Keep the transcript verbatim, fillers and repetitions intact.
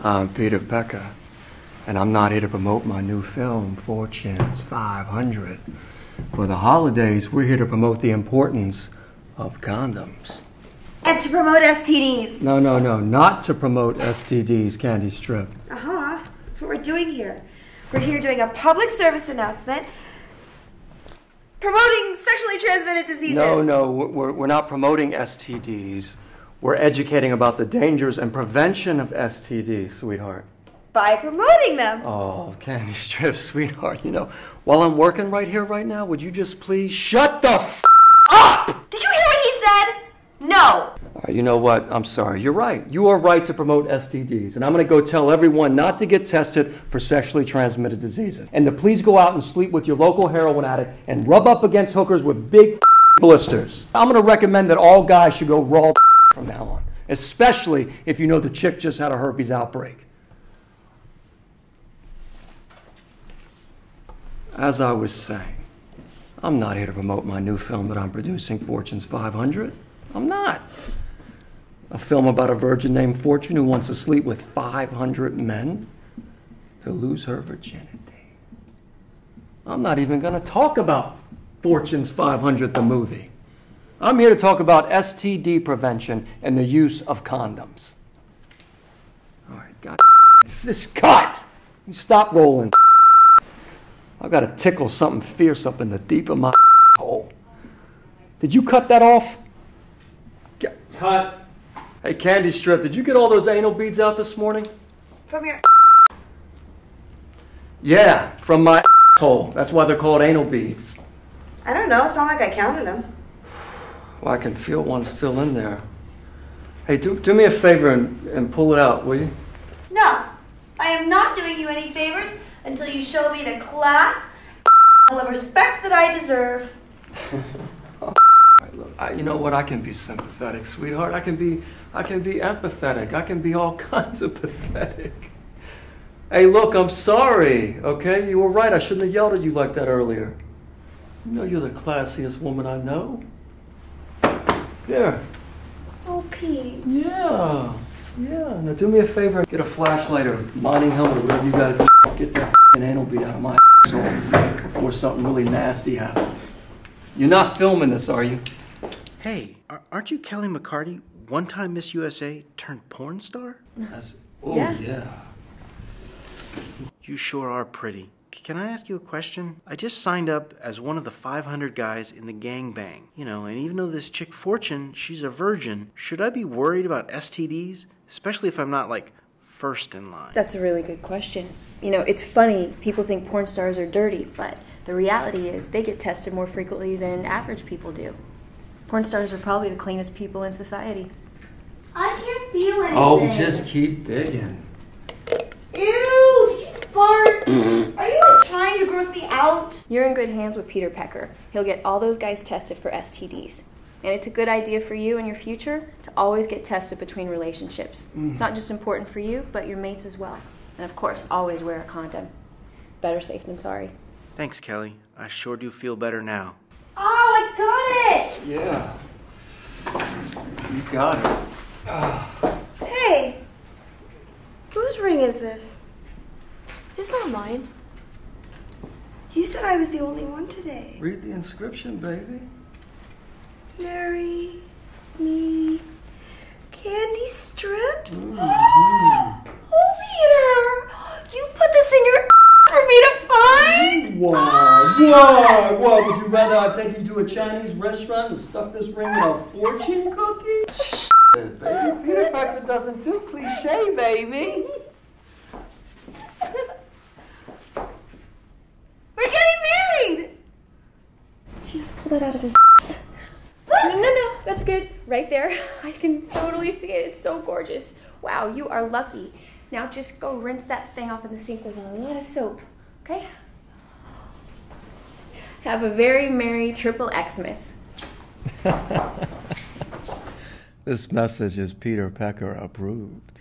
I'm Peter Pecker, and I'm not here to promote my new film, Fortune's five hundred. For the holidays, we're here to promote the importance of condoms. And to promote S T Ds. No, no, no, not to promote S T Ds, Candy Strip. Uh-huh, that's what we're doing here. We're here doing a public service announcement promoting sexually transmitted diseases. No, no, we're, we're not promoting S T Ds. We're educating about the dangers and prevention of S T Ds, sweetheart. By promoting them. Oh, Candy Strip, sweetheart, you know, while I'm working right here, right now, would you just please shut the f up? Did you hear what he said? No. All right, you know what? I'm sorry. You're right. You are right to promote S T Ds, and I'm going to go tell everyone not to get tested for sexually transmitted diseases, and to please go out and sleep with your local heroin addict and rub up against hookers with big blisters. I'm going to recommend that all guys should go raw from now on, especially if you know the chick just had a herpes outbreak. As I was saying, I'm not here to promote my new film that I'm producing, Fortune's five hundred. I'm not. A film about a virgin named Fortune who wants to sleep with five hundred men to lose her virginity. I'm not even going to talk about Fortune's five hundred, the movie. I'm here to talk about S T D prevention and the use of condoms. All right, God, it's this cut. You stop rolling. I've got to tickle something fierce up in the deep of my hole. Did you cut that off? Cut. Hey, Candy Strip, did you get all those anal beads out this morning? From your ass. Yeah, from my hole. That's why they're called anal beads. I don't know. It's not like I counted them. Well, I can feel one still in there. Hey, do, do me a favor and, and pull it out, will you? No, I am not doing you any favors until you show me the class and the respect that I deserve. All right, look, I, you know what? I can be sympathetic, sweetheart. I can be, I can be empathetic. I can be all kinds of pathetic. Hey, look, I'm sorry, okay? You were right. I shouldn't have yelled at you like that earlier. You know you're the classiest woman I know. There. Oh, Pete. Yeah. Yeah. Now do me a favor. Get a flashlight or mining helmet or whatever you got to do. Get that f***ing anal bead out of my asshole before something really nasty happens. You're not filming this, are you? Hey, aren't you Kelli McCarty, one-time Miss U S A turned porn star? That's, oh, yeah. yeah. You sure are pretty. Can I ask you a question? I just signed up as one of the five hundred guys in the gangbang. You know, and even though this chick Fortune, she's a virgin, should I be worried about S T Ds? Especially if I'm not, like, first in line. That's a really good question. You know, it's funny, people think porn stars are dirty, but the reality is they get tested more frequently than average people do. Porn stars are probably the cleanest people in society. I can't feel anything. Oh, just keep digging. Ew, did you fart? Are you trying to gross me out? You're in good hands with Peter Pecker. He'll get all those guys tested for S T Ds. And it's a good idea for you in your future to always get tested between relationships. Mm. It's not just important for you, but your mates as well. And of course, always wear a condom. Better safe than sorry. Thanks, Kelli. I sure do feel better now. Oh, I got it! Yeah. You got it. Oh. Hey, whose ring is this? It's not mine. You said I was the only one today. Read the inscription, baby. Marry me, Candy Strip? Mm-hmm. Oh, Peter! You put this in your for me to find? Whoa, whoa, whoa. Would you rather I take you to a Chinese restaurant and stuff this ring in a fortune cookie? Shh, baby. Peter Pecker doesn't do cliche, baby. Pull that out of his ass. No, no, no, that's good. Right there. I can totally see it. It's so gorgeous. Wow, you are lucky. Now just go rinse that thing off in the sink with a lot of soap, okay? Have a very merry triple Xmas. This message is Peter Pecker approved.